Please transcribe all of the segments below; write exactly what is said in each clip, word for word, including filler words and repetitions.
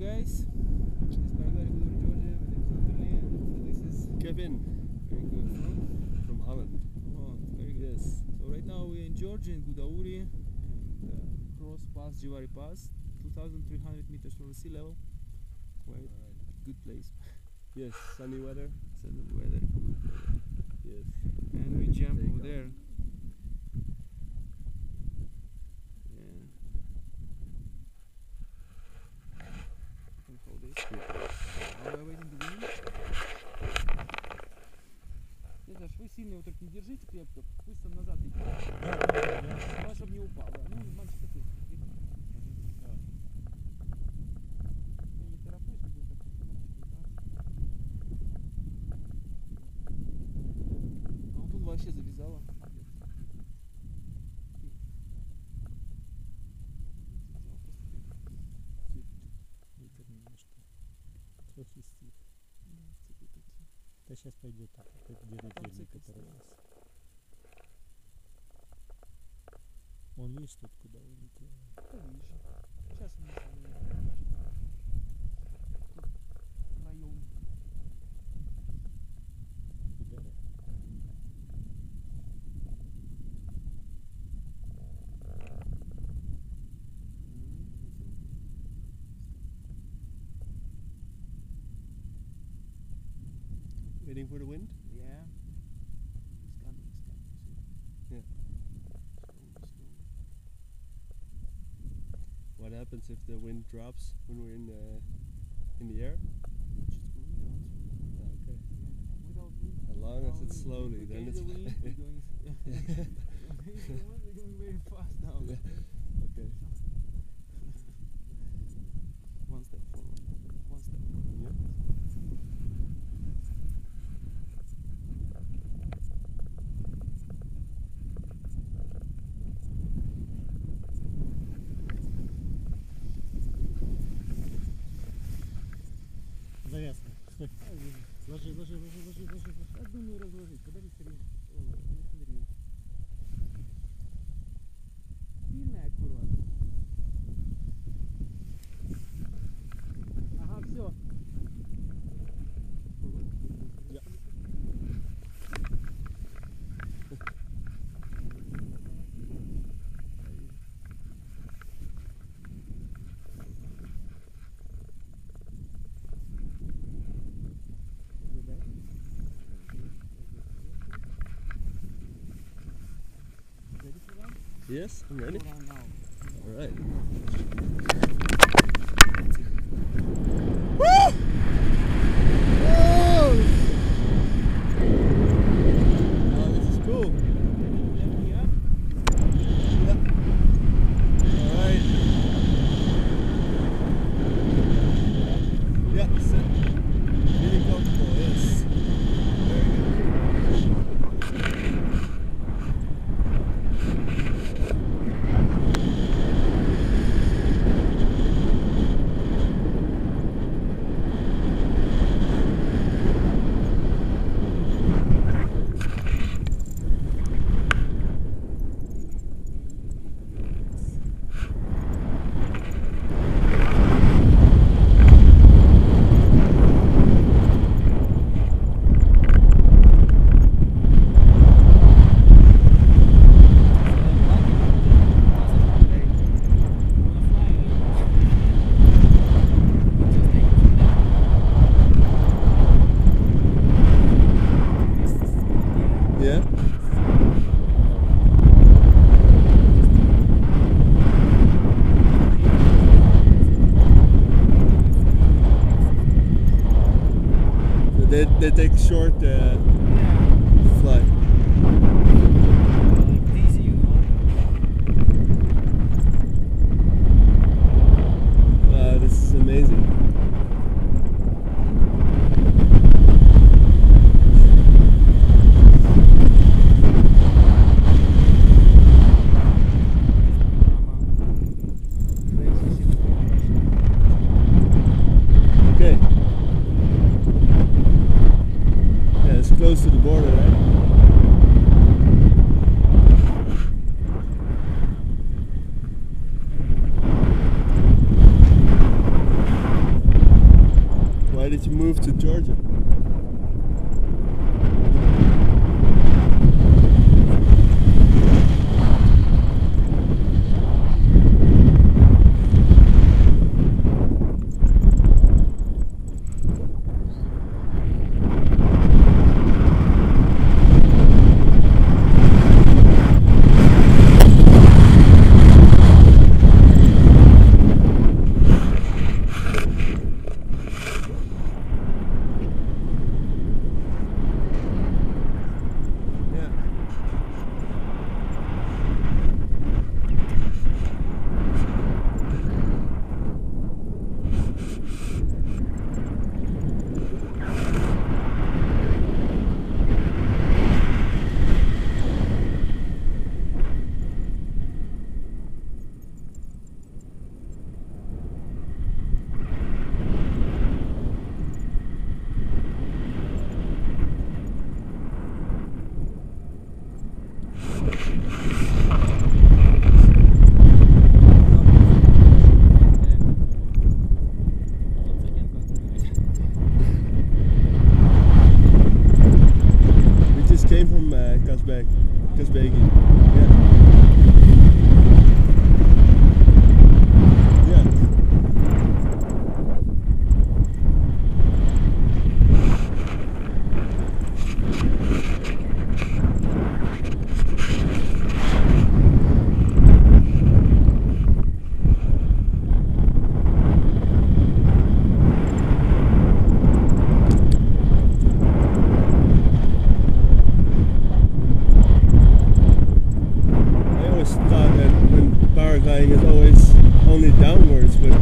guys. It's Panagiotis, Gudauri, Georgia. My name is Anthony, and this is Kevin. Very good. From, from Holland. Oh, very good. Yes. So right now we're in Georgia, in Gudauri, and uh, cross past Jivari Pass, two thousand three hundred meters from the sea level. Quite right. Good place. Yes, sunny weather. Sunny weather. Yes. And we jump over there. Вы сильно его только не держите крепко, пусть он назад идет. Да, чтобы не упал. Да. Ну, мальчик такой. Я не тороплюсь, не буду так. А вот он вообще завязала. Ветер немножко прохистит. Да сейчас пойдет так, это деревья, которые у нас. Он видишь тут куда улетел? Сейчас мы с район. Гудари. Waiting for the wind? Yeah. It's coming, it's coming. See? Yeah. Slow, slow. What happens if the wind drops when we're in the in the air? It's just going down. Okay. Yeah. Without wind. As long as it's slowly, then it's fine. We're going we're going very fast now. Yeah. Okay. One step forward. One step forward. Yeah. Завязка. Ложи, ложи, ложи, ложи, ложи. Я думаю разложить. Подожди скорее. О, не смотри. Сильно аккуратно. Ага, все. Я. Yes, I'm ready. All right. Woo! Whoa! Oh, this is cool. Yeah. All right. Yeah, that's it. Really comfortable, yes. They, they take short uh, yeah. flight. Wow, this is amazing. Close drive to Georgia. Kazbek, Kazbek. It's always only downwards, but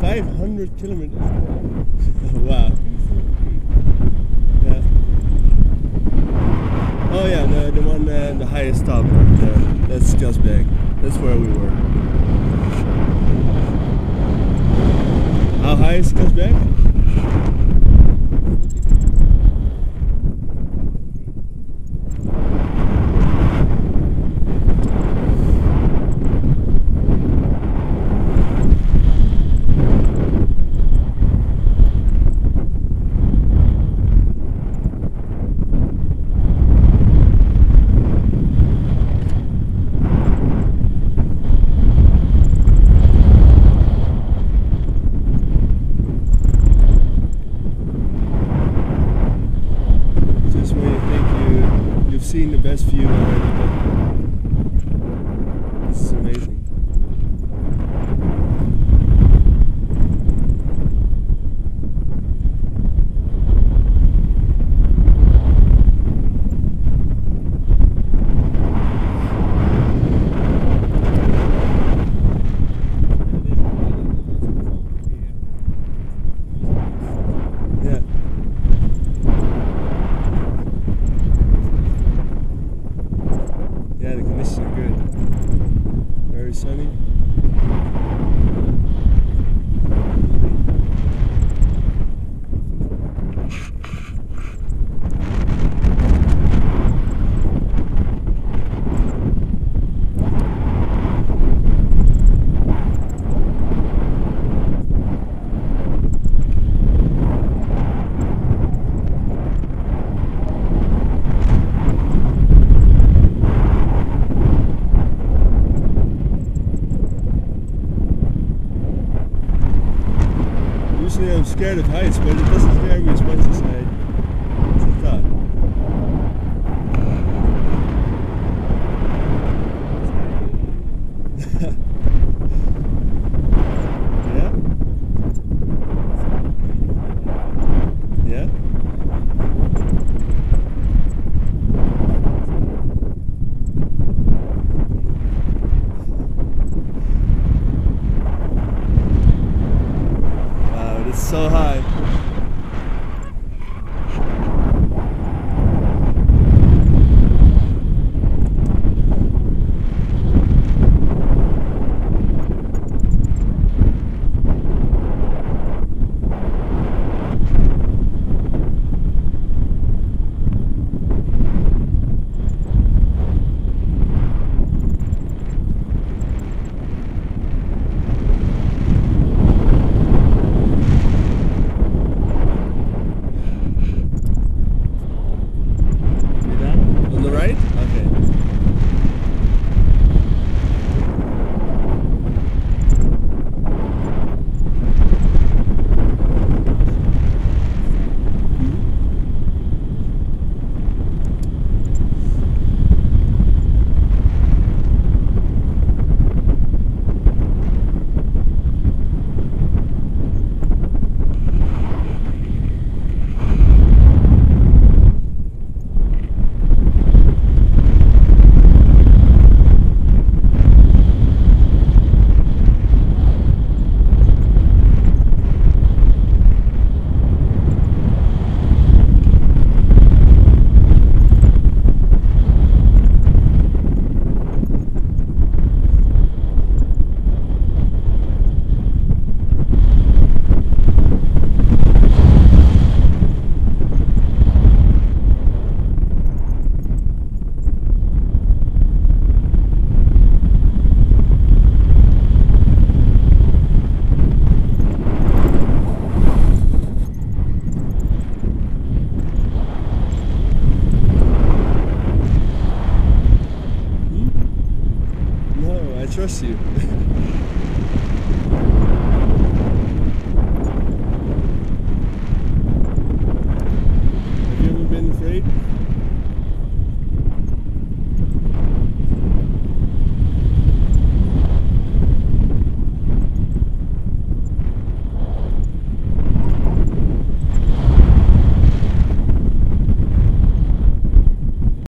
five hundred kilometers. Wow. Yeah. Oh yeah, the, the one uh, the highest top right there. That's Kazbek. That's where we were. How high is Kazbek? Seen the best view already. This is amazing. Sunny. I'm scared of heights, but it doesn't scare me as much as I thought. Yeah? Yeah? So high. Россию.